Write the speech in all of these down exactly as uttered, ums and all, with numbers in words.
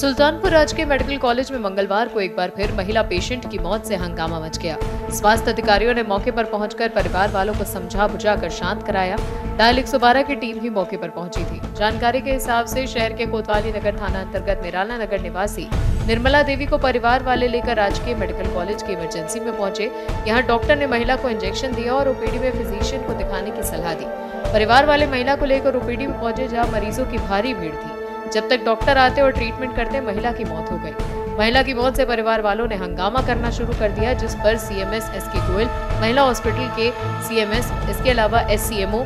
सुल्तानपुर राजकीय medical college में मंगलवार को एक बार फिर महिला पेशेंट की मौत से हंगामा मच गया। स्वास्थ्य अधिकारियों ने मौके पर पहुंचकर परिवार वालों को समझा बुझाकर शांत कराया। डायल एक सौ बारह की टीम भी मौके पर पहुंची थी। जानकारी के हिसाब से शहर के कोतवाली नगर थाना अंतर्गत निराला नगर निवासी निर्मला देवी को परिवार वाले लेकर राजकीय मेडिकल कॉलेज की इमरजेंसी में पहुंचे। यहाँ डॉक्टर ने महिला को इंजेक्शन दिया और ओपीडी में फिजिशियन को दिखाने की सलाह दी। परिवार वाले महिला को लेकर ओपीडी में पहुंचे, जहाँ मरीजों की भारी भीड़ थी। जब तक डॉक्टर आते और ट्रीटमेंट करते महिला की मौत हो गई। महिला की मौत से परिवार वालों ने हंगामा करना शुरू कर दिया, जिस पर सीएमएस एसके गोयल, महिला हॉस्पिटल के सीएमएस, इसके अलावा एससीएमओ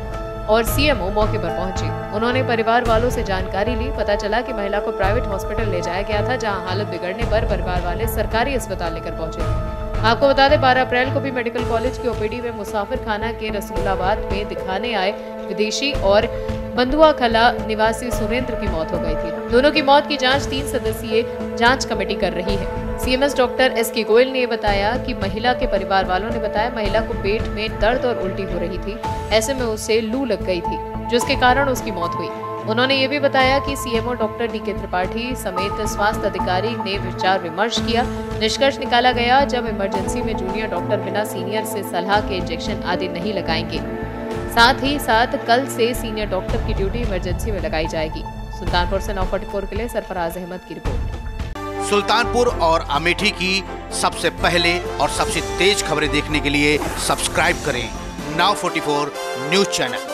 और सीएमओ मौके पर पहुंचे। उन्होंने परिवार वालों से जानकारी ली। पता चला कि महिला को प्राइवेट हॉस्पिटल ले जाया गया था, जहां हालत बिगड़ने पर परिवार वाले सरकारी अस्पताल लेकर पहुंचे। आपको बता दें, बारह अप्रैल को भी मेडिकल कॉलेज की ओपीडी में मुसाफिरखाना के रसूलाबाद में दिखाने आए विदेशी और बंधुआ खला निवासी सुरेंद्र की मौत हो गई थी। दोनों की मौत की जांच तीन सदस्यीय जांच कमेटी कर रही है। सीएमएस डॉक्टर एस के गोयल ने बताया कि महिला के परिवार वालों ने बताया महिला को पेट में दर्द और उल्टी हो रही थी, ऐसे में उसे लू लग गई थी, जिसके कारण उसकी मौत हुई। उन्होंने ये भी बताया कि सीएमओ डॉक्टर डी के त्रिपाठी समेत स्वास्थ्य अधिकारी ने विचार विमर्श किया। निष्कर्ष निकाला गया, जब इमरजेंसी में जूनियर डॉक्टर बिना सीनियर से सलाह के इंजेक्शन आदि नहीं लगाएंगे, साथ ही साथ कल से सीनियर डॉक्टर की ड्यूटी इमरजेंसी में लगाई जाएगी। सुल्तानपुर से नौ सौ चौवालीस के लिए सरफराज अहमद की रिपोर्ट। सुल्तानपुर और अमेठी की सबसे पहले और सबसे तेज खबरें देखने के लिए सब्सक्राइब करें नौ चौवालीस न्यूज चैनल।